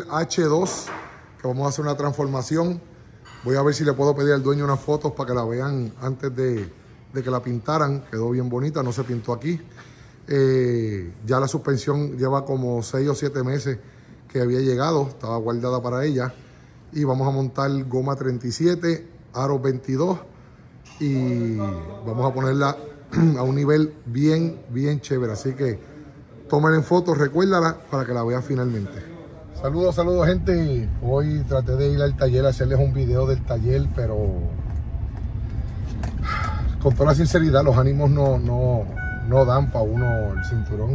Camel H2, que vamos a hacer una transformación. Voy a ver si le puedo pedir al dueño unas fotos para que la vean antes de que la pintaran. Quedó bien bonita, no se pintó aquí. Ya la suspensión lleva como 6 o 7 meses que había llegado, estaba guardada para ella. Y vamos a montar goma 37, aro 22 y vamos a ponerla a un nivel bien, bien chévere. Así que tomen en fotos, recuérdala para que la vean finalmente. Saludos, saludos gente. Hoy traté de ir al taller a hacerles un video del taller, pero con toda la sinceridad los ánimos no dan para uno el cinturón,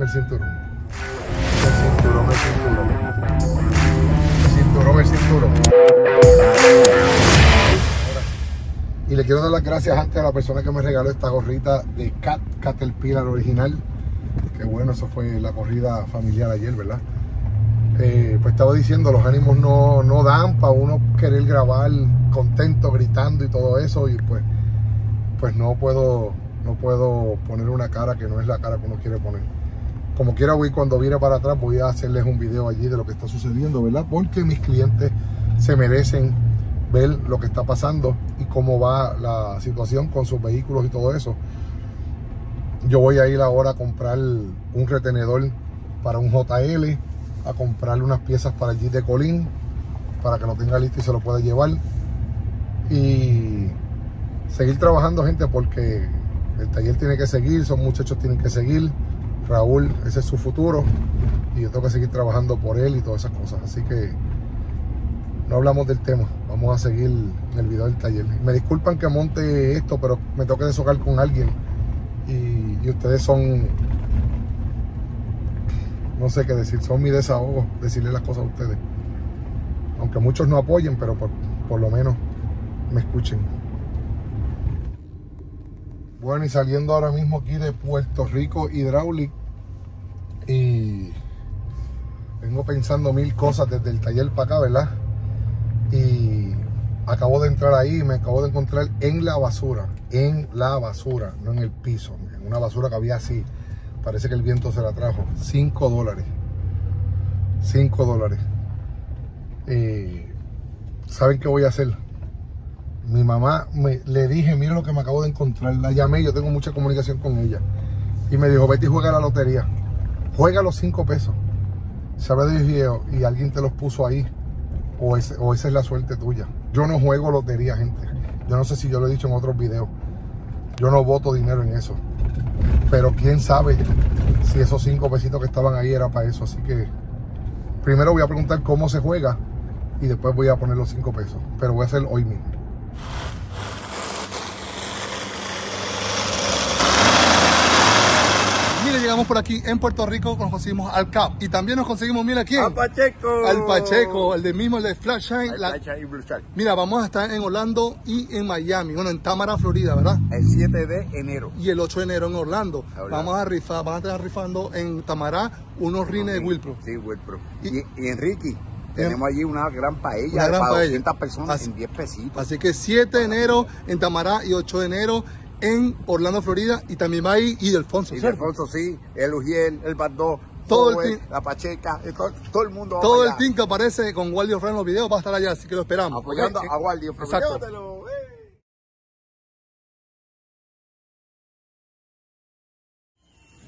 Y le quiero dar las gracias antes a la persona que me regaló esta gorrita de Caterpillar original. Que bueno, eso fue la corrida familiar ayer, ¿verdad? Pues estaba diciendo, los ánimos no dan para uno querer grabar contento, gritando y todo eso. Y pues no puedo poner una cara que no es la cara que uno quiere poner. Como quiera, voy cuando viene para atrás, voy a hacerles un video allí de lo que está sucediendo, ¿verdad? Porque mis clientes se merecen ver lo que está pasando y cómo va la situación con sus vehículos y todo eso. Yo voy a ir ahora a comprar un retenedor para un JL, a comprarle unas piezas para el Jeep de Colín, para que lo tenga listo y se lo pueda llevar. Y seguir trabajando, gente, porque el taller tiene que seguir, son muchachos tienen que seguir. Raúl, ese es su futuro y yo tengo que seguir trabajando por él y todas esas cosas. Así que no hablamos del tema, vamos a seguir en el video del taller. Me disculpan que monte esto, pero me tengo que deshogar con alguien y ustedes son, no sé qué decir, son mi desahogo, decirle las cosas a ustedes. Aunque muchos no apoyen, pero por lo menos me escuchen. Bueno, y saliendo ahora mismo aquí de Puerto Rico Hydraulic, y vengo pensando mil cosas desde el taller para acá, ¿verdad? Y acabo de entrar ahí y me acabo de encontrar en la basura, no en el piso, en una basura que había así. Parece que el viento se la trajo. $5. ¿Saben qué voy a hacer? Mi mamá, le dije, mira lo que me acabo de encontrar. La llamé, yo tengo mucha comunicación con ella. Y me dijo, vete y juega la lotería. Juega los $5. ¿Sabes? Dije, y alguien te los puso ahí. O esa es la suerte tuya. Yo no juego lotería, gente. Yo no sé si yo lo he dicho en otros videos. Yo no voto dinero en eso. Pero quién sabe si esos $5 que estaban ahí era para eso. Así que primero voy a preguntar cómo se juega. Y después voy a poner los $5. Pero voy a hacer hoy mismo. Mire, llegamos por aquí en Puerto Rico, nos conseguimos al Cap y también nos conseguimos, mira quién, al Pacheco, el de Flash Shine, Flash Shine y Blue Shark. Mira, vamos a estar en Orlando y en Miami, bueno, en Tamara, Florida, ¿verdad? El 7 de enero y el 8 de enero en Orlando. Vamos a rifar, van a estar rifando en Tamara unos rines de Will Pro. Sí, Will Pro. Y Enrique. Tenemos allí una gran paella, para 200 personas en 10 pesitos. Así que 7 de enero en Tamará y 8 de enero en Orlando, Florida. Y también va ahí Ildefonso. Ildefonso, sí. El Ujiel, el Backdoor, todo el team, la Pacheca, todo el mundo. Todo el team que aparece con Waldio Fran en los videos va a estar allá, así que lo esperamos. Apoyando a Waldio Fran. Exacto.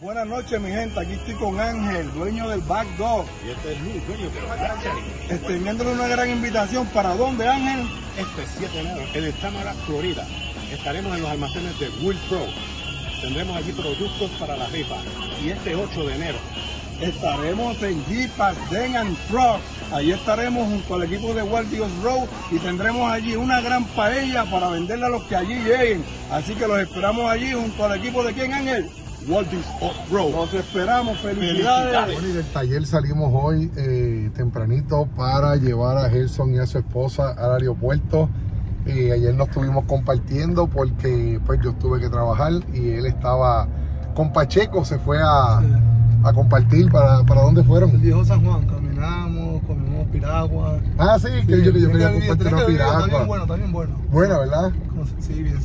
Buenas noches, mi gente, aquí estoy con Ángel, dueño del Backdoor. Y este es Luis, dueño del Backdoor. Estoy enviándole una gran invitación. ¿Para dónde, Ángel? Este 7 de enero, en Tamara, Florida. Estaremos en los almacenes de Will Pro. Tendremos allí productos para la rifa. Y este 8 de enero estaremos en Jeepers Den and Rock. Allí estaremos junto al equipo de Waldys Off Road y tendremos allí una gran paella para venderla a los que allí lleguen. Así que los esperamos allí junto al equipo de ¿quién, Ángel? Waldys Off Road. Nos esperamos, felicidades. Bueno, y del taller salimos hoy tempranito para llevar a Gerson y a su esposa al aeropuerto. Ayer nos estuvimos compartiendo porque pues yo tuve que trabajar y él estaba con Pacheco, se fue a compartir. ¿Para dónde fueron? El viejo San Juan, caminamos, comimos piragua. Ah, sí, sí, que yo quería compartir una piragua. Está bien bueno. Buena, ¿verdad? Sí, bien,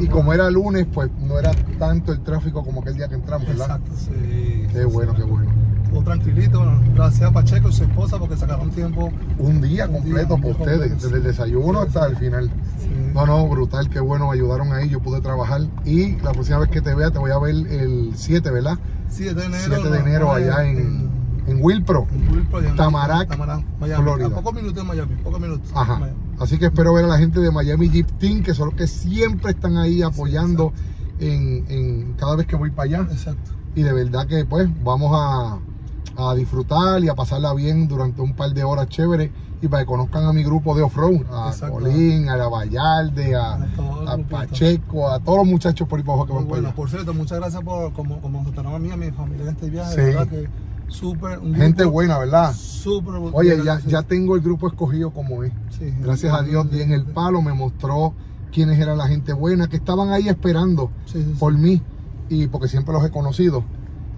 y como era lunes, pues no era tanto el tráfico como aquel día que entramos, ¿verdad? Exacto, sí. Qué bueno, qué bueno. todo tranquilito. Gracias a Pacheco y su esposa porque sacaron tiempo. Un día completo para ustedes, desde el desayuno hasta el final. Sí. No, no, brutal, qué bueno, me ayudaron ahí, yo pude trabajar. Y la próxima vez que te vea, te voy a ver el 7, ¿verdad? 7 de enero. 7 de enero allá en Will Pro, Tamarac, Miami, Florida. A pocos minutos de Miami, pocos minutos. Ajá. Miami. Así que espero ver a la gente de Miami Jeep Team, que son los que siempre están ahí apoyando en cada vez que voy para allá. Exacto. Y de verdad que pues vamos a disfrutar y a pasarla bien durante un par de horas chéveres. Y para que conozcan a mi grupo de off-road, a Colín, a la Vallarde, a Pacheco, a todos los muchachos por ahí para abajo que van para allá. Por cierto, muchas gracias por como sostenemos a mí, a mi familia en este viaje. Sí. De verdad que súper, gente buena, ¿verdad? Súper. Oye, ya tengo el grupo escogido como es. Sí, gracias a Dios di en el palo, me mostró quiénes eran la gente buena, que estaban ahí esperando por mí, y porque siempre los he conocido.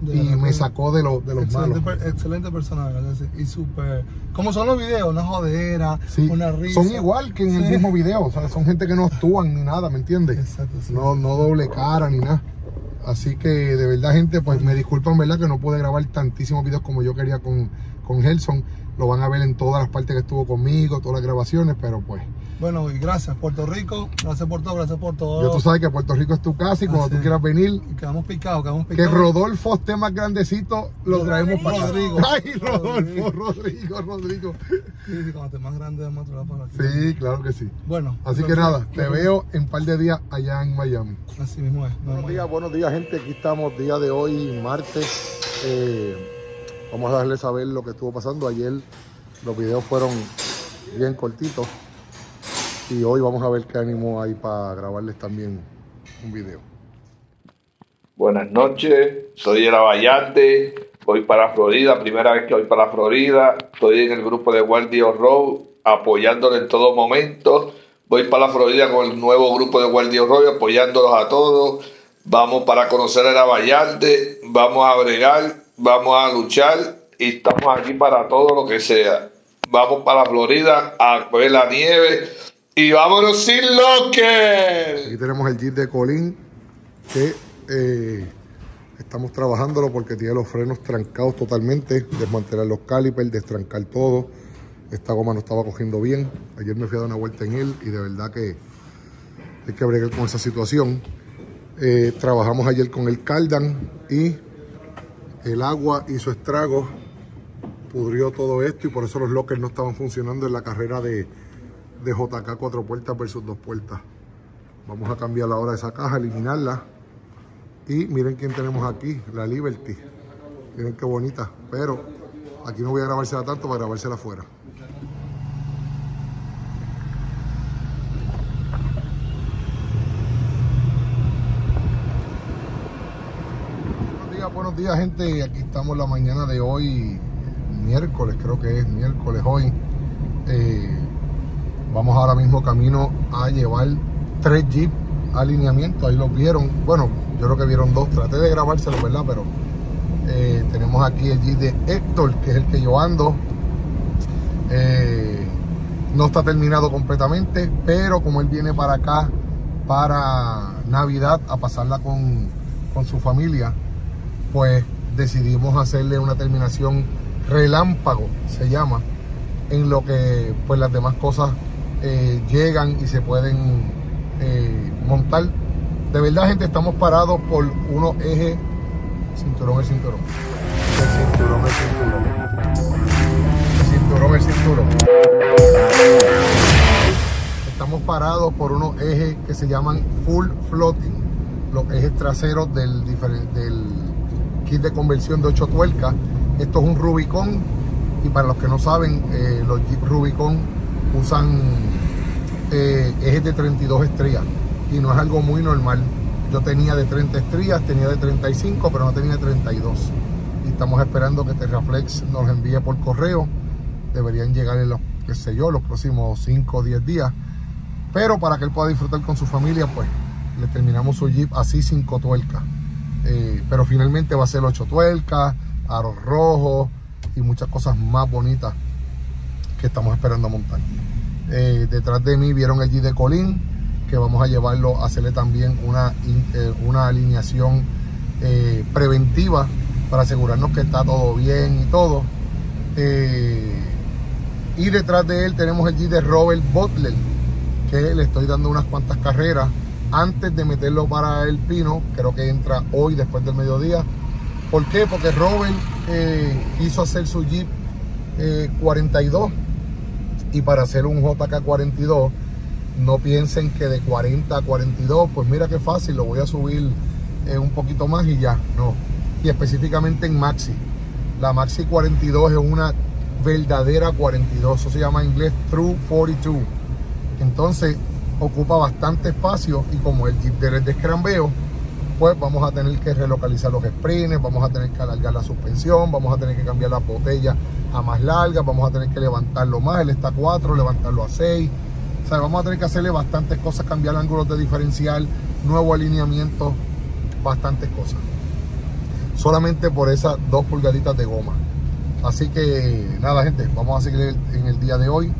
Y me sacó de los malos. Excelente persona, ¿verdad? Y súper. Como son los videos, una jodera, una risa. Son igual que en el mismo video, o sea, son gente que no actúan ni nada, ¿me entiendes? Exacto, sí. No doble cara ni nada. Así que de verdad, gente, pues me disculpan, ¿verdad? Que no pude grabar tantísimos videos como yo quería con Gerson. Lo van a ver en todas las partes que estuvo conmigo, todas las grabaciones, pero pues. Bueno, y gracias Puerto Rico, gracias por todo, gracias por todo. Yo tú sabes que Puerto Rico es tu casa y cuando tú quieras venir. Quedamos picados, quedamos picados. Que Rodolfo esté más grandecito, lo traemos para Rodrigo. Ay, Rodolfo, Rodrigo. Sí, cuando esté más grande, vamos a traer para aquí. Sí, claro que sí. Bueno. Así que nada, te veo en un par de días allá en Miami. Así mismo es. Buenos días, gente. Aquí estamos, día de hoy, martes. Vamos a darle saber lo que estuvo pasando. Ayer los videos fueron bien cortitos y hoy vamos a ver qué ánimo hay para grabarles también un video. Buenas noches, soy el Avalante, voy para Florida, primera vez que voy para Florida. Estoy en el grupo de Waldio Off Road apoyándole en todo momento. Voy para Florida con el nuevo grupo de Waldio Off Road apoyándolos a todos. Vamos para conocer el Avalante, vamos a bregar. Vamos a luchar y estamos aquí para todo lo que sea. Vamos para Florida a ver la nieve y vámonos sin locker. Aquí tenemos el Jeep de Colín que estamos trabajándolo porque tiene los frenos trancados totalmente. Desmantelar los calipers, destrancar todo. Esta goma no estaba cogiendo bien. Ayer me fui a dar una vuelta en él y de verdad que hay que bregar con esa situación. Trabajamos ayer con el cardan y el agua hizo estragos, pudrió todo esto y por eso los lockers no estaban funcionando en la carrera de JK 4 puertas versus 2 puertas. Vamos a cambiar ahora esa caja, eliminarla. Y miren quién tenemos aquí, la Liberty. Miren qué bonita, pero aquí no voy a grabársela tanto para grabársela afuera. Buenos días, gente, aquí estamos la mañana de hoy, miércoles, creo que es miércoles hoy. Vamos ahora mismo camino a llevar 3 jeeps a alineamiento, ahí los vieron, bueno, yo creo que vieron 2, traté de grabárselos, ¿verdad? Pero tenemos aquí el jeep de Héctor, que es el que yo ando. No está terminado completamente, pero como él viene para acá, para Navidad, a pasarla con su familia, pues decidimos hacerle una terminación relámpago, se llama, en lo que pues las demás cosas llegan y se pueden montar. De verdad, gente, estamos parados por unos ejes. Estamos parados por unos ejes que se llaman full floating, los ejes traseros del kit de conversión de 8 tuercas. Esto es un Rubicon y para los que no saben, los Jeep Rubicon usan ejes de 32 estrías y no es algo muy normal. Yo tenía de 30 estrías, tenía de 35, pero no tenía de 32 y estamos esperando que Terraflex nos los envíe por correo. Deberían llegar en los, qué sé yo, los próximos 5 o 10 días, pero para que él pueda disfrutar con su familia, pues le terminamos su Jeep así, 5 tuercas. Pero finalmente va a ser 8 tuercas, aros rojos y muchas cosas más bonitas que estamos esperando montar. Detrás de mí vieron el Jeep de Colín, que vamos a llevarlo a hacerle también una alineación preventiva para asegurarnos que está todo bien y todo. Y detrás de él tenemos el Jeep de Robert Butler, que le estoy dando unas cuantas carreras antes de meterlo para el pino. Creo que entra hoy después del mediodía. ¿Por qué? Porque Robert quiso hacer su Jeep 42, y para hacer un JK 42 no piensen que de 40 a 42 pues mira qué fácil, lo voy a subir un poquito más y ya, no. Y específicamente en Maxi, la Maxi 42 es una verdadera 42, eso se llama en inglés True 42. Entonces ocupa bastante espacio, y como el Jeep del descrambeo, pues vamos a tener que relocalizar los sprints, vamos a tener que alargar la suspensión, vamos a tener que cambiar las botellas a más largas, vamos a tener que levantarlo más, él está a 4, levantarlo a 6, o sea, vamos a tener que hacerle bastantes cosas, cambiar ángulos de diferencial, nuevo alineamiento, bastantes cosas, solamente por esas 2 pulgaditas de goma. Así que nada, gente, vamos a seguir en el día de hoy.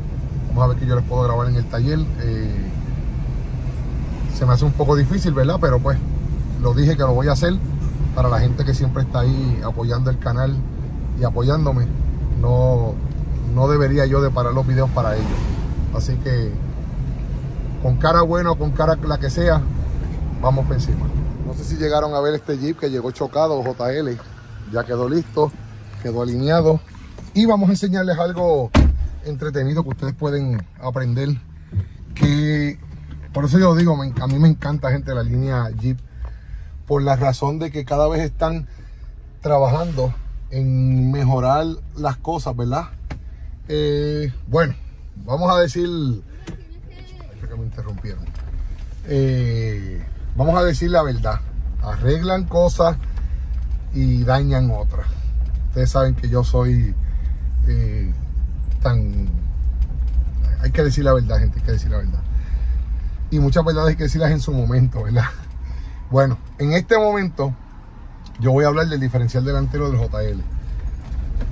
Vamos a ver que yo les puedo grabar en el taller. Se me hace un poco difícil, ¿verdad? Pero pues lo dije que lo voy a hacer. Para la gente que siempre está ahí apoyando el canal y apoyándome, no debería yo de parar los videos para ellos. Así que con cara buena o con cara la que sea, vamos por encima. No sé si llegaron a ver este Jeep que llegó chocado, JL. Ya quedó listo, quedó alineado, y vamos a enseñarles algo entretenido que ustedes pueden aprender. Que por eso yo digo, a mí me encanta, gente, la línea Jeep, por la razón de que cada vez están trabajando en mejorar las cosas, ¿verdad? Bueno, vamos a decir, que me interrumpieron, vamos a decir la verdad, arreglan cosas y dañan otras. Ustedes saben que yo soy hay que decir la verdad, gente, hay que decir la verdad, y muchas verdades hay que decirlas en su momento, ¿verdad? Bueno, en este momento yo voy a hablar del diferencial delantero del JL.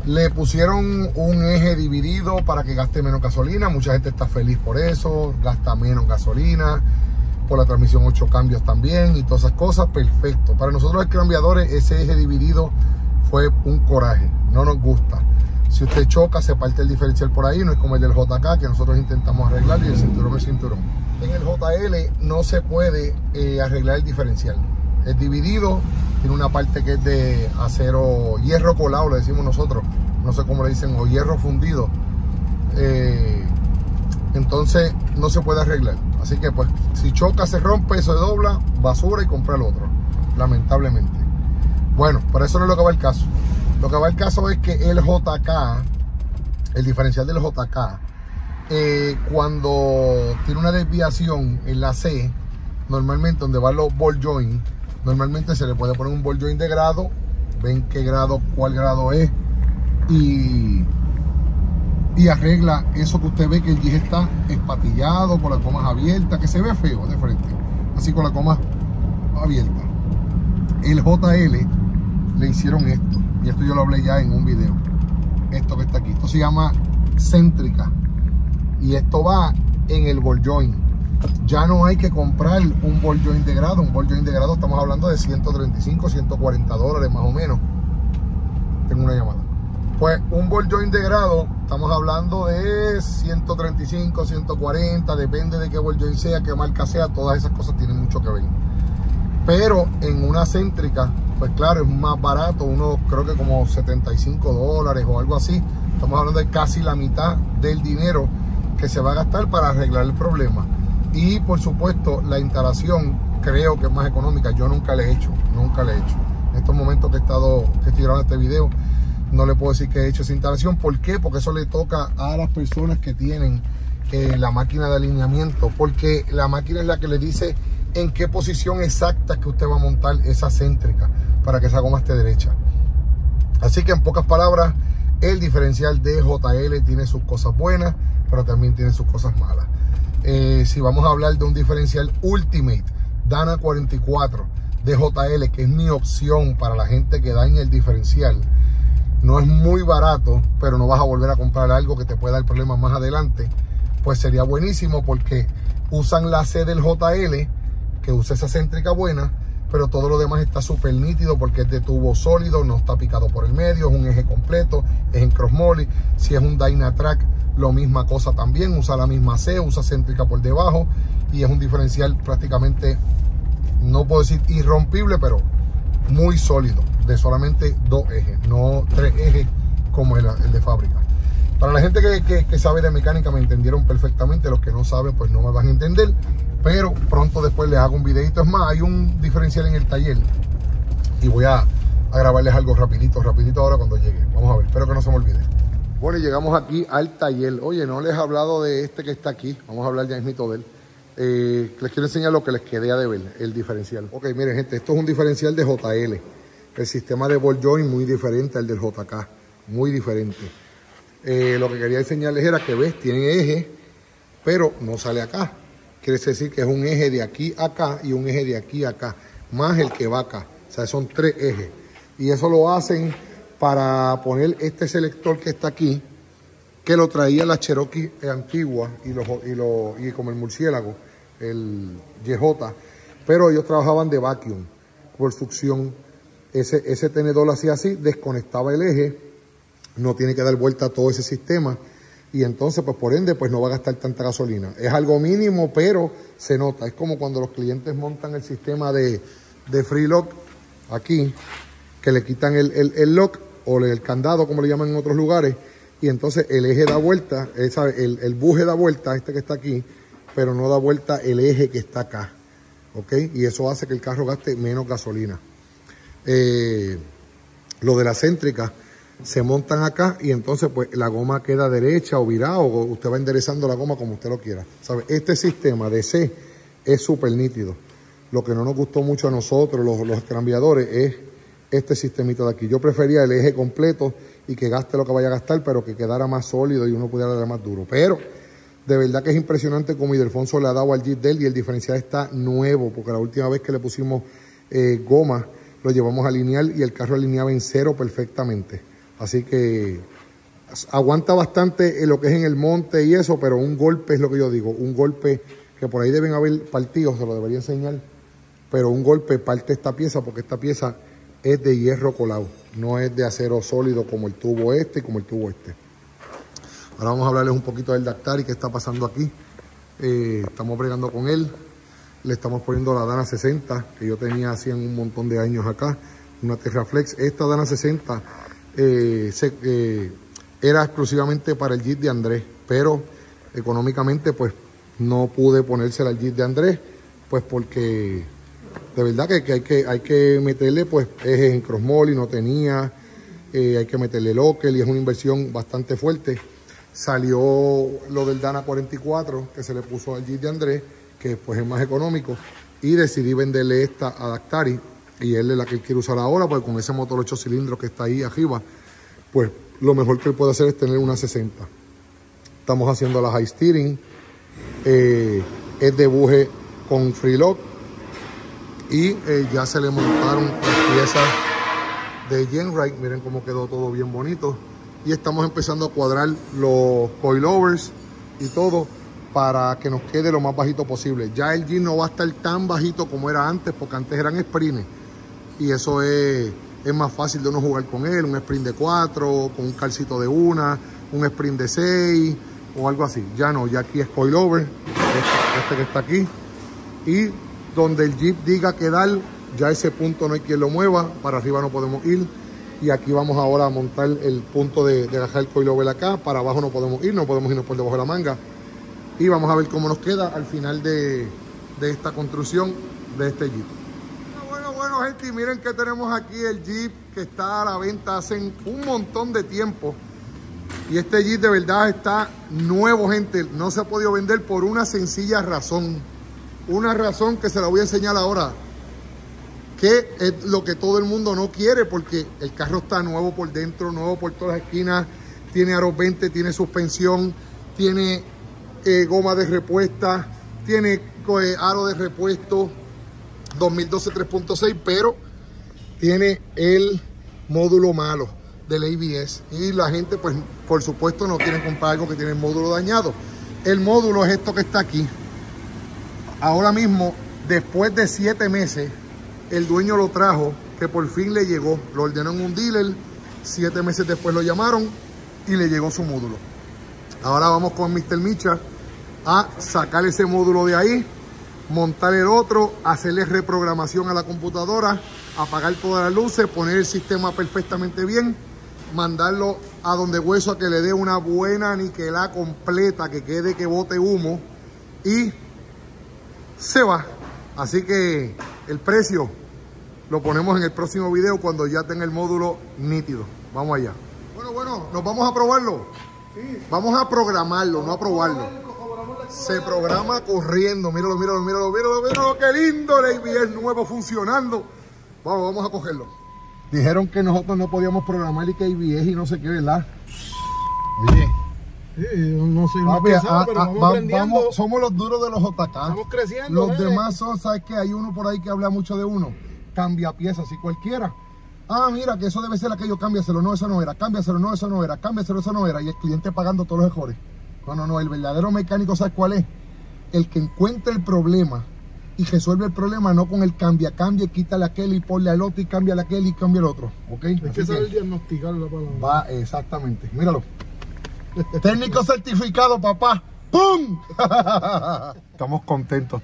Le pusieron un eje dividido para que gaste menos gasolina, mucha gente está feliz por eso, gasta menos gasolina, por la transmisión 8 cambios también y todas esas cosas, perfecto. Para nosotros los cambiadores ese eje dividido fue un coraje, no nos gusta. Si usted choca, se parte el diferencial por ahí, no es como el del JK que nosotros intentamos arreglar, y el cinturón es cinturón. En el JL no se puede arreglar el diferencial. Es dividido, tiene una parte que es de acero, hierro colado, le decimos nosotros, no sé cómo le dicen, o hierro fundido. Entonces no se puede arreglar. Así que pues si choca, se rompe, se dobla, basura y compra el otro, lamentablemente. Bueno, pero eso no es lo que va el caso. Lo que va el caso es que el JK, el diferencial del JK, cuando tiene una desviación en la C, normalmente donde van los ball joint, normalmente se le puede poner un ball joint de grado, ven qué grado, cuál grado es, y arregla eso que usted ve que el Jeep está espatillado, con las comas abiertas, que se ve feo de frente, así con la coma abierta. El JL le hicieron esto, y esto yo lo hablé ya en un video, esto que está aquí, esto se llama céntrica, y esto va en el ball joint. Ya no hay que comprar un ball joint de grado. Un ball joint de grado estamos hablando de 135, 140 dólares más o menos. Tengo una llamada. Pues un ball joint de grado estamos hablando de 135, 140, depende de qué ball joint sea, qué marca sea, todas esas cosas tienen mucho que ver. Pero en una céntrica, pues claro, es más barato, uno creo que como 75 dólares o algo así. Estamos hablando de casi la mitad del dinero que se va a gastar para arreglar el problema. Y por supuesto, la instalación creo que es más económica. Yo nunca le he hecho, nunca le he hecho. En estos momentos que estoy grabando este video, no le puedo decir que he hecho esa instalación. ¿Por qué? Porque eso le toca a las personas que tienen la máquina de alineamiento, porque la máquina es la que le dice en qué posición exacta es que usted va a montar esa céntrica para que esa goma esté derecha. Así que en pocas palabras, el diferencial de JL tiene sus cosas buenas, pero también tiene sus cosas malas. Si vamos a hablar de un diferencial Ultimate Dana 44 de JL, que es mi opción para la gente que daña el diferencial, no es muy barato, pero no vas a volver a comprar algo que te pueda dar problemas más adelante. Pues sería buenísimo, porque usan la C del JL, que usa esa céntrica buena, pero todo lo demás está súper nítido porque es de tubo sólido, no está picado por el medio, es un eje completo, es en cross molly. Si es un Dynatrack, lo misma cosa también, usa la misma C, usa céntrica por debajo y es un diferencial prácticamente, no puedo decir irrompible, pero muy sólido, de solamente 2 ejes, no 3 ejes como el de fábrica. Para la gente que sabe de mecánica me entendieron perfectamente, los que no saben pues no me van a entender, pero pronto después les hago un videito. Es más, hay un diferencial en el taller y voy a grabarles algo rapidito ahora cuando llegue. Vamos a ver, espero que no se me olvide. Bueno, y llegamos aquí al taller. Oye, no les he hablado de este que está aquí, vamos a hablar ya mismito de él. Les quiero enseñar lo que les quedé a deber, el diferencial. Ok, miren gente, esto es un diferencial de JL. El sistema de ball joint muy diferente al del JK, muy diferente. Lo que quería enseñarles era que ves, tiene eje, pero no sale acá. Quiere decir que es un eje de aquí a acá y un eje de aquí a acá, más el que va acá. O sea, son 3 ejes. Y eso lo hacen para poner este selector que está aquí, que lo traía la Cherokee antigua y como el murciélago, el YJ, pero ellos trabajaban de vacuum, por succión. Ese tenedor lo hacía así, desconectaba el eje, no tiene que dar vuelta a todo ese sistema y entonces pues por ende pues no va a gastar tanta gasolina. Es algo mínimo pero se nota, es como cuando los clientes montan el sistema de free lock aquí, que le quitan el lock o el candado como le llaman en otros lugares y entonces el eje da vuelta, el buje da vuelta, este que está aquí, pero no da vuelta el eje que está acá, ¿ok? Y eso hace que el carro gaste menos gasolina. Lo de la céntrica se montan acá y entonces pues la goma queda derecha o virada o usted va enderezando la goma como usted lo quiera, ¿sabe? Este sistema de C es súper nítido. Lo que no nos gustó mucho a nosotros los cambiadores es este sistemito de aquí. Yo prefería el eje completo y que gaste lo que vaya a gastar, pero que quedara más sólido y uno pudiera dar más duro. Pero de verdad que es impresionante como Ildefonso le ha dado al Jeep del, y el diferencial está nuevo, porque la última vez que le pusimos goma lo llevamos a lineal y el carro alineaba en cero perfectamente. Así que aguanta bastante lo que es en el monte y eso, pero un golpe es lo que yo digo, un golpe que por ahí deben haber partidos, se lo debería enseñar, pero un golpe parte esta pieza porque esta pieza es de hierro colado, no es de acero sólido como el tubo este y como el tubo este. Ahora vamos a hablarles un poquito del Dactari, qué está pasando aquí. Estamos bregando con él. Le estamos poniendo la Dana 60, que yo tenía hacía un montón de años acá, una Terraflex. Esta Dana 60 era exclusivamente para el Jeep de Andrés, pero económicamente pues no pude ponérsela al Jeep de Andrés, pues porque de verdad que hay que meterle pues ejes en cross molly, no tenía, hay que meterle local y es una inversión bastante fuerte. Salió lo del Dana 44 que se le puso al Jeep de Andrés, que pues es más económico, y decidí venderle esta a Dactari, y él es la que él quiere usar ahora, porque con ese motor 8 cilindros que está ahí arriba, pues lo mejor que él puede hacer es tener una 60. Estamos haciendo la high steering, es de buje con free lock, y ya se le montaron las piezas de Genright, miren cómo quedó todo bien bonito, y estamos empezando a cuadrar los coilovers y todo, para que nos quede lo más bajito posible. Ya el Jeep no va a estar tan bajito como era antes, porque antes eran sprints y eso es más fácil de uno jugar con él, un sprint de 4, con un calcito de 1, un sprint de 6 o algo así. Ya no, ya aquí es coilover, este que está aquí, y donde el Jeep diga que dar, ya ese punto no hay quien lo mueva, para arriba no podemos ir, y aquí vamos ahora a montar el punto de dejar el coilover acá, para abajo no podemos ir, no podemos irnos por debajo de la manga. Y vamos a ver cómo nos queda al final de esta construcción de este Jeep. Bueno, gente, miren que tenemos aquí el Jeep que está a la venta hace un montón de tiempo. Y este Jeep de verdad está nuevo, gente. No se ha podido vender por una sencilla razón. Una razón que se la voy a enseñar ahora. Que es lo que todo el mundo no quiere, porque el carro está nuevo por dentro, nuevo por todas las esquinas. Tiene aros 20, tiene suspensión, tiene... goma de repuesta, tiene aro de repuesto 2012 3.6, pero tiene el módulo malo del ABS y la gente pues por supuesto no quiere comprar algo que tiene el módulo dañado. El módulo es esto que está aquí ahora mismo. Después de 7 meses el dueño lo trajo, que por fin le llegó. Lo ordenó en un dealer, 7 meses después lo llamaron y le llegó su módulo. Ahora vamos con Mr. Micha a sacar ese módulo de ahí, montar el otro, hacerle reprogramación a la computadora, apagar todas las luces, poner el sistema perfectamente bien, mandarlo a donde Hueso a que le dé una buena niquelada completa, que quede que bote humo, y se va. Así que el precio lo ponemos en el próximo video cuando ya tenga el módulo nítido. Vamos allá. Bueno, nos vamos a probarlo. Sí. Vamos a programarlo, no a probarlo. Se programa corriendo. Míralo, qué lindo, el ABS nuevo funcionando. Vamos a cogerlo. Dijeron que nosotros no podíamos programar y que ABS y no sé qué, ¿verdad? Oye, sí, no sé, papi, pero vamos, somos los duros de los JK. Estamos creciendo. Los demás son, ¿sabes qué? Hay uno por ahí que habla mucho de uno. Cambia piezas, si cualquiera. Ah, mira, que eso debe ser aquello, cámbiaselo, no, eso no era, cámbiaselo, no, eso no era, cámbiaselo, eso no era. Y el cliente pagando todos los errores. No, el verdadero mecánico, ¿sabes cuál es? El que encuentra el problema y resuelve el problema, no con el cambia, quítale aquel y ponle al otro y cambia aquel y cambia el otro, ¿ok? Es que saber diagnosticar la palabra. Va, exactamente, míralo. Técnico certificado, papá. ¡Pum! Estamos contentos.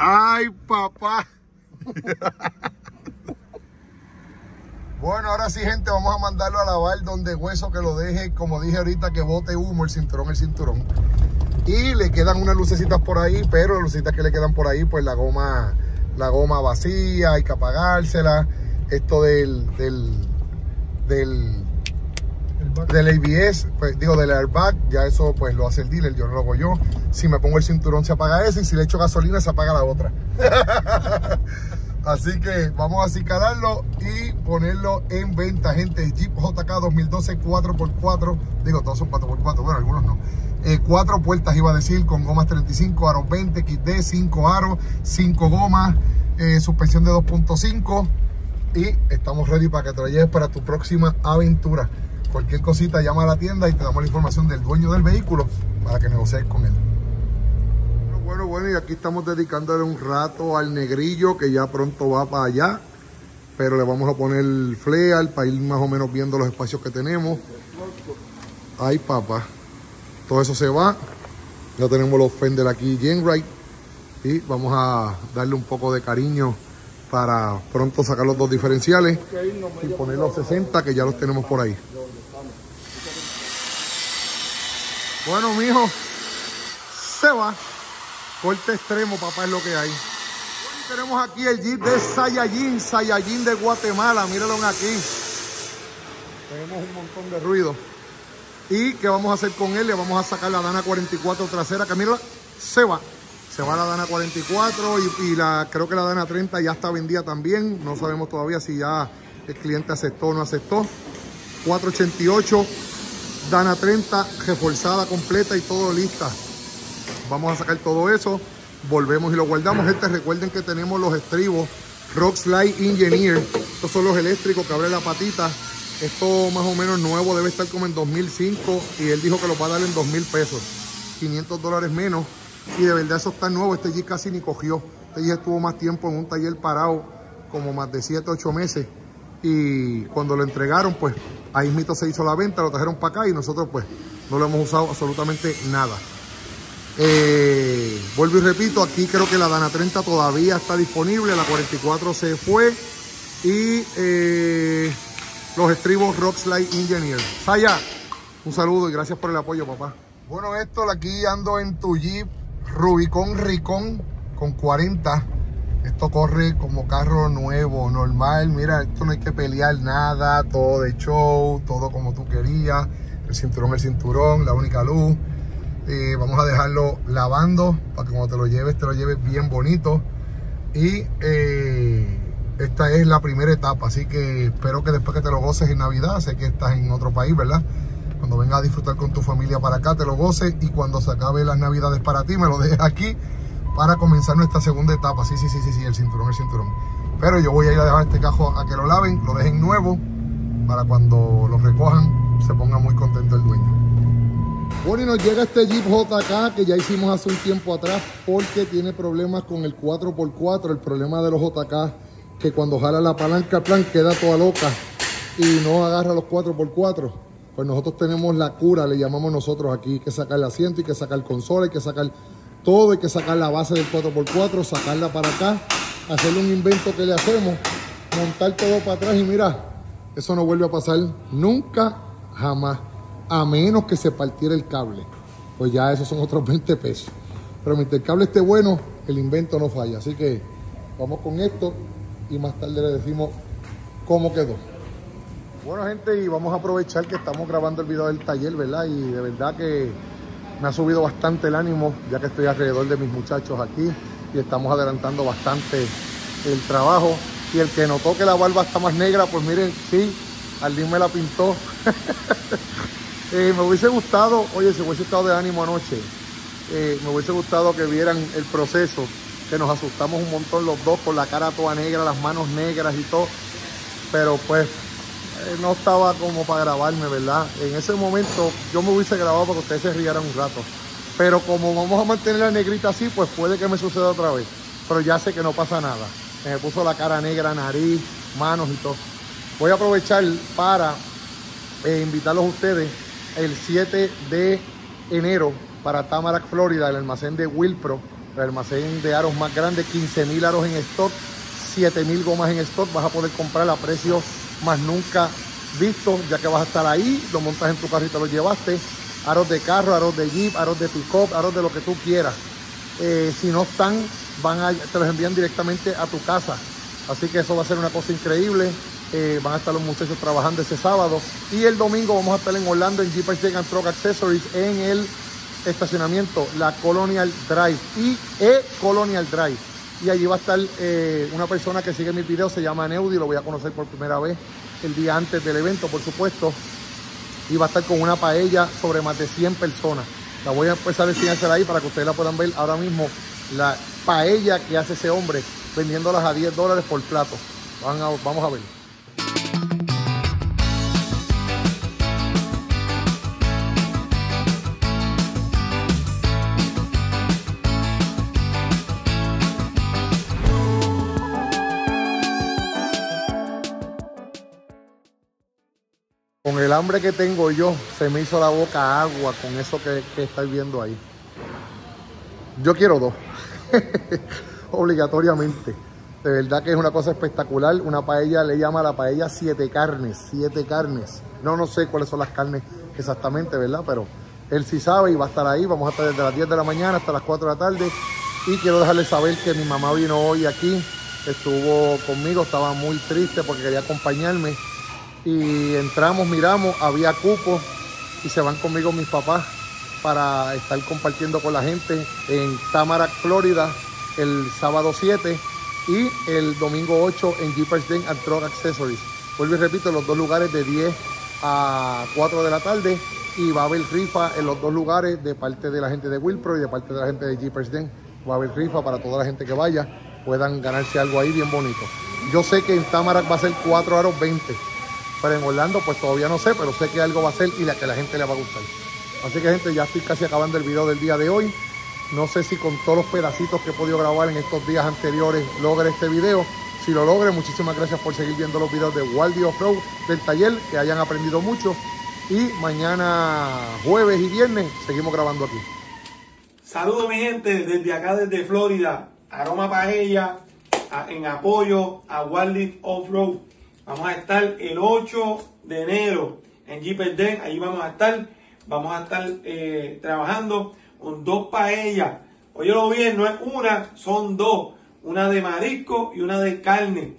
¡Ay, papá! Bueno, ahora sí, gente, vamos a mandarlo a lavar donde Hueso, que lo deje, como dije ahorita, que bote humo el cinturón. Y le quedan unas lucecitas por ahí, pero las lucecitas que le quedan por ahí, pues la goma vacía, hay que apagársela. Esto del ABS, pues, digo, del airbag, ya eso pues lo hace el dealer, yo no lo hago yo. Si me pongo el cinturón se apaga ese, y si le echo gasolina se apaga la otra. Así que vamos a acicalarlo y ponerlo en venta, gente. Jeep JK 2012 4x4, digo, todos son 4x4, bueno, algunos no. 4 puertas iba a decir, con gomas 35, aros 20, XD, 5 aros, 5 gomas, suspensión de 2.5, y estamos ready para que te lo lleves para tu próxima aventura. Cualquier cosita, llama a la tienda y te damos la información del dueño del vehículo para que negocies con él. Bueno, y aquí estamos dedicándole un rato al negrillo, que ya pronto va para allá, pero le vamos a poner el fleal para ir más o menos viendo los espacios que tenemos. Ay, papá, todo eso se va. Ya tenemos los fender aquí Genright, y vamos a darle un poco de cariño para pronto sacar los 2 diferenciales y poner los 60, que ya los tenemos por ahí. Bueno, mijo, se va. Corte extremo, papá, es lo que hay. Bueno, tenemos aquí el Jeep de Sayajin de Guatemala. Mírenlo aquí. Tenemos un montón de ruido. ¿Y qué vamos a hacer con él? Le vamos a sacar la Dana 44 trasera, que mírala, se va. Se va la Dana 44 y creo que la Dana 30 ya está vendida también. No sabemos todavía si ya el cliente aceptó o no aceptó. 488, Dana 30, reforzada, completa y todo lista. Vamos a sacar todo eso, volvemos y lo guardamos, gente. Recuerden que tenemos los estribos Rock Slide Engineer. Estos son los eléctricos que abren la patita. Esto más o menos nuevo, debe estar como en 2005, y él dijo que los va a dar en 2,000 pesos, $500 menos, y de verdad eso está nuevo. Este Jeep casi ni cogió. Este Jeep estuvo más tiempo en un taller parado, como más de 7 u 8 meses, y cuando lo entregaron, pues ahí mismo se hizo la venta, lo trajeron para acá y nosotros pues no lo hemos usado absolutamente nada. Vuelvo y repito, aquí creo que la Dana 30 todavía está disponible, la 44 se fue, y los estribos Rock Slide Engineer. Saya, un saludo y gracias por el apoyo, papá. Bueno, Héctor, aquí ando en tu Jeep Rubicon Ricón con 40. Esto corre como carro nuevo, normal. Mira, esto no hay que pelear nada, todo de show, todo como tú querías. El cinturón, la única luz. Vamos a dejarlo lavando para que cuando te lo lleves bien bonito. Y esta es la primera etapa, así que espero que después que te lo goces en Navidad, sé que estás en otro país, ¿verdad? Cuando vengas a disfrutar con tu familia para acá, te lo goces, y cuando se acabe las Navidades para ti, me lo dejes aquí para comenzar nuestra segunda etapa. Sí, el cinturón. Pero yo voy a ir a dejar este cajo a que lo laven, lo dejen nuevo, para cuando lo recojan se ponga muy contento el dueño. Bueno, y nos llega este Jeep JK que ya hicimos hace un tiempo atrás porque tiene problemas con el 4x4. El problema de los JK que cuando jala la palanca, el plan queda toda loca y no agarra los 4x4. Pues nosotros tenemos la cura, le llamamos nosotros aquí. Hay que sacar el asiento, hay que sacar consola, hay que sacar todo, hay que sacar la base del 4x4, sacarla para acá, hacerle un invento que le hacemos, montar todo para atrás y mira, eso no vuelve a pasar nunca, jamás, a menos que se partiera el cable. Pues ya esos son otros 20 pesos. Pero mientras el cable esté bueno, el invento no falla. Así que vamos con esto y más tarde le decimos cómo quedó. Bueno, gente, y vamos a aprovechar que estamos grabando el video del taller, ¿verdad? Y de verdad que me ha subido bastante el ánimo, ya que estoy alrededor de mis muchachos aquí y estamos adelantando bastante el trabajo. Y el que notó que la barba está más negra, pues miren, sí, Aldín me la pintó. Me hubiese gustado, oye, si hubiese estado de ánimo anoche, me hubiese gustado que vieran el proceso, que nos asustamos un montón los dos con la cara toda negra, las manos negras y todo, pero pues no estaba como para grabarme, ¿verdad? En ese momento yo me hubiese grabado para que ustedes se rieran un rato, pero como vamos a mantener la negrita así, pues puede que me suceda otra vez, pero ya sé que no pasa nada. Me puso la cara negra, nariz, manos y todo. Voy a aprovechar para invitarlos a ustedes el 7 de enero para Tamarack, Florida, el almacén de Will Pro, el almacén de aros más grande, 15,000 aros en stock, 7,000 gomas en stock. Vas a poder comprar a precios más nunca vistos, ya que vas a estar ahí, lo montas en tu carro y te lo llevaste. Aros de carro, aros de jeep, aros de pick-up, aros de lo que tú quieras. Si no están, te los envían directamente a tu casa. Así que eso va a ser una cosa increíble. Van a estar los muchachos trabajando ese sábado. Y el domingo vamos a estar en Orlando, en Jeepers Den and Truck Accessories, en el estacionamiento La Colonial Drive y Colonial Drive. Y allí va a estar una persona que sigue mis videos, se llama Neudi, lo voy a conocer por primera vez el día antes del evento, por supuesto. Y va a estar con una paella sobre más de 100 personas. La voy a empezar a enseñársela ahí para que ustedes la puedan ver ahora mismo. La paella que hace ese hombre, vendiéndolas a $10 por plato. Vamos a ver. Con el hambre que tengo yo, se me hizo la boca agua con eso que estáis viendo ahí. Yo quiero dos. Obligatoriamente. De verdad que es una cosa espectacular. Una paella, le llama a la paella 7 carnes. 7 carnes. No sé cuáles son las carnes exactamente, ¿verdad? Pero él sí sabe y va a estar ahí. Vamos a estar desde las 10 de la mañana hasta las 4 de la tarde. Y quiero dejarles saber que mi mamá vino hoy aquí. Estuvo conmigo, estaba muy triste porque quería acompañarme. Y entramos, miramos, había cupos. Y se van conmigo mis papás para estar compartiendo con la gente en Tamarack, Florida, el sábado 7 y el domingo 8 en Jeepers Den and Truck Accessories. Vuelvo y repito, los dos lugares de 10 a 4 de la tarde y va a haber rifa en los dos lugares de parte de la gente de Will Pro y de parte de la gente de Jeepers Den. Va a haber rifa para toda la gente que vaya, puedan ganarse algo ahí bien bonito. Yo sé que en Tamarack va a ser 4 aros 20, pero en Orlando pues todavía no sé, pero sé que algo va a ser y que la gente le va a gustar. Así que, gente, ya estoy casi acabando el video del día de hoy. No sé si con todos los pedacitos que he podido grabar en estos días anteriores logre este video. Si lo logre, muchísimas gracias por seguir viendo los videos de Waldy Off Road, del taller, que hayan aprendido mucho. Y mañana, jueves y viernes, seguimos grabando aquí. Saludos, mi gente, desde acá, desde Florida. Aroma Paella, en apoyo a Waldy Off Road. Vamos a estar el 8 de enero en Jeepers Den. Ahí vamos a estar. Vamos a estar trabajando con 2 paellas. Oye, lo bien, no es una, son 2. Una de marisco y una de carne.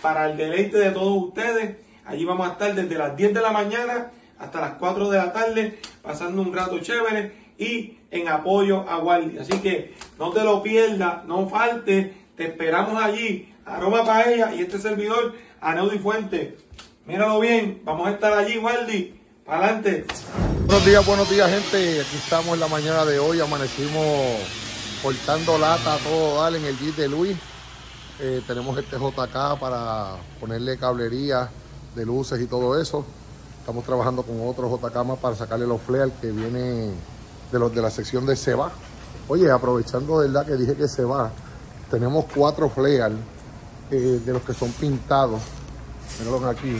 Para el deleite de todos ustedes. Allí vamos a estar desde las 10 de la mañana hasta las 4 de la tarde. Pasando un rato chévere y en apoyo a Waldy. Así que no te lo pierdas, no falte. Te esperamos allí. Aroma Paella y este servidor, Aneudi Fuente. Míralo bien, vamos a estar allí, Waldy. Para adelante. Buenos días, gente. Aquí estamos en la mañana de hoy. Amanecimos cortando lata a todo dar en el Jeep de Luis. Tenemos este JK para ponerle cablería de luces y todo eso. Estamos trabajando con otro JK para sacarle los flares que viene de los de la sección de se va. Oye, aprovechando de verdad que dije que se va, tenemos 4 flares de los que son pintados. Mírenlos aquí.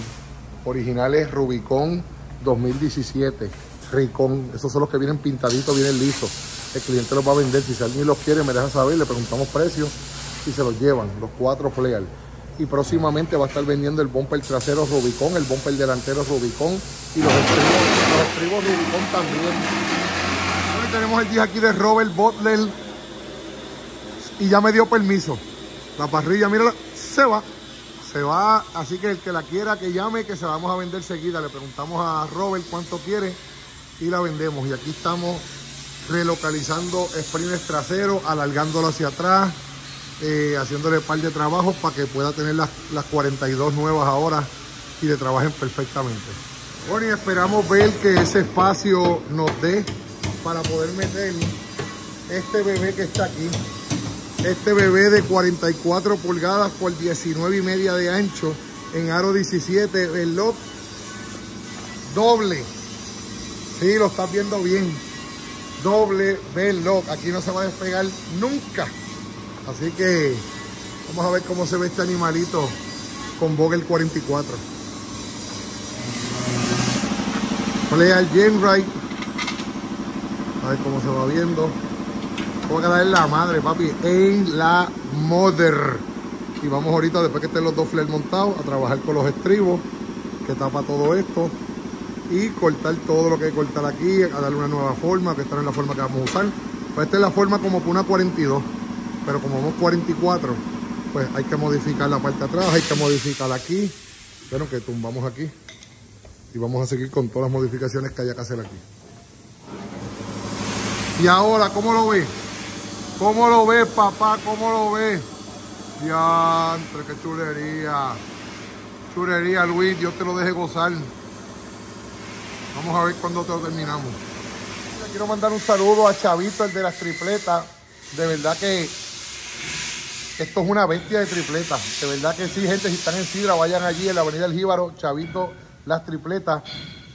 Originales Rubicon 2017. Ricón. Esos son los que vienen pintaditos, vienen lisos. El cliente los va a vender. Si alguien los quiere, me deja saber. Le preguntamos precios y se los llevan. Los 4 flares. Y próximamente va a estar vendiendo el bumper trasero Rubicon, el bumper delantero Rubicon y los estribos Rubicon también. Hoy tenemos el día aquí de Robert Butler y ya me dio permiso. La parrilla, mírala, se va, así que el que la quiera que llame, que se la vamos a vender seguida. Le preguntamos a Robert cuánto quiere y la vendemos. Y aquí estamos relocalizando sprinters traseros, alargándolo hacia atrás. Haciéndole par de trabajos para que pueda tener las 42 nuevas ahora y le trabajen perfectamente. Bueno, y esperamos ver que ese espacio nos dé para poder meter este bebé que está aquí. Este bebé de 44 pulgadas por 19,5 de ancho en aro 17, el lot doble. Sí, lo estás viendo bien. Doble velot. Aquí no se va a despegar nunca. Así que vamos a ver cómo se ve este animalito con Vogel 44. Play al Genright. A ver cómo se va viendo. Voy a dar en la madre, papi. En la mother. Y vamos ahorita, después que estén los 2 flares montados, a trabajar con los estribos que tapa todo esto. Y cortar todo lo que hay que cortar aquí. A darle una nueva forma, que esta no es la forma que vamos a usar. Pues esta es la forma como que una 42. Pero como vemos 44, pues hay que modificar la parte de atrás, hay que modificar aquí. Bueno, que tumbamos aquí y vamos a seguir con todas las modificaciones que haya que hacer aquí. Y ahora, ¿cómo lo ves? ¿Cómo lo ves, papá? ¿Cómo lo ves? Diantre, qué chulería. Chulería, Luis, Dios te lo deje gozar. Vamos a ver cuándo te lo terminamos. Le quiero mandar un saludo a Chavito, el de las tripletas. De verdad que esto es una bestia de tripletas. De verdad que sí, gente, si están en Sidra, vayan allí en la avenida El Jíbaro, Chavito, las tripletas.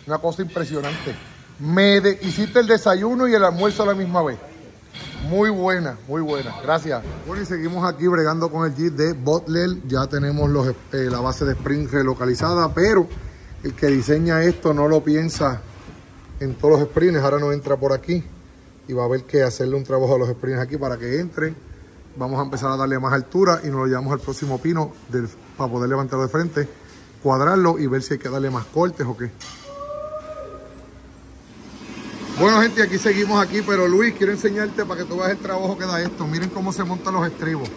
Una cosa impresionante. Hiciste el desayuno y el almuerzo a la misma vez. Muy buena, muy buena. Gracias. Bueno, y seguimos aquí bregando con el Jeep de Butler. Ya tenemos la base de Spring relocalizada, pero el que diseña esto no lo piensa en todos los Springs. Ahora no entra por aquí. Y va a haber que hacerle un trabajo a los springs aquí para que entren. Vamos a empezar a darle más altura y nos lo llevamos al próximo pino para poder levantarlo de frente, cuadrarlo y ver si hay que darle más cortes o qué. Bueno, gente, aquí seguimos aquí, pero Luis, quiero enseñarte para que tú veas el trabajo que da esto. Miren cómo se montan los estribos.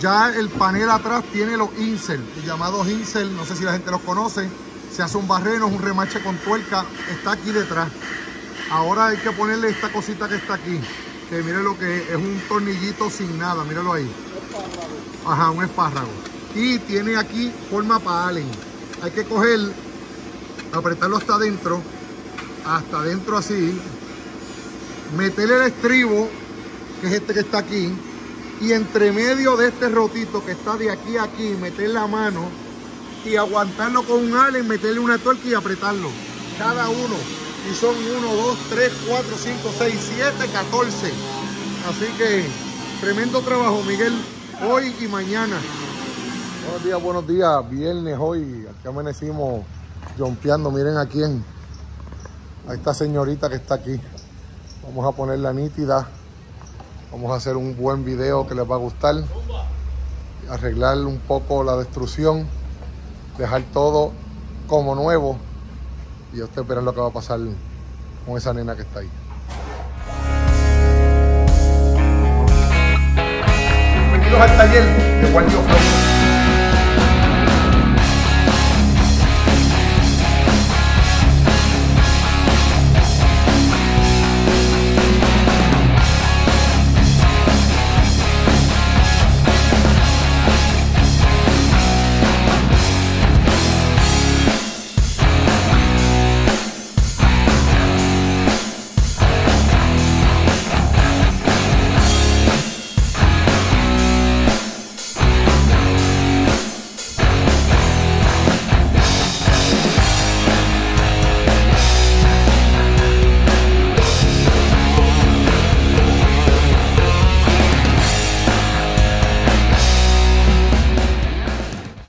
Ya el panel atrás tiene los insert, llamados insert, no sé si la gente los conoce. Se hace un barreno, un remache con tuerca, está aquí detrás. Ahora hay que ponerle esta cosita que está aquí, que miren lo que es un tornillito sin nada, mírenlo ahí. Ajá, un espárrago. Y tiene aquí forma para Allen. Hay que coger, apretarlo hasta adentro así, meterle el estribo, que es este que está aquí, y entre medio de este rotito que está de aquí a aquí, meter la mano y aguantarlo con un Allen, meterle una tuerca y apretarlo, cada uno. Y son 1, 2, 3, 4, 5, 6, 7, 14. Así que tremendo trabajo, Miguel, hoy y mañana. Buenos días, buenos días. Viernes hoy, aquí amanecimos jompeando. Miren a quién. A esta señorita que está aquí. Vamos a ponerla nítida. Vamos a hacer un buen video que les va a gustar. Arreglar un poco la destrucción. Dejar todo como nuevo. Y yo estoy esperando lo que va a pasar con esa nena que está ahí. Bienvenidos al taller de Waldio Fran.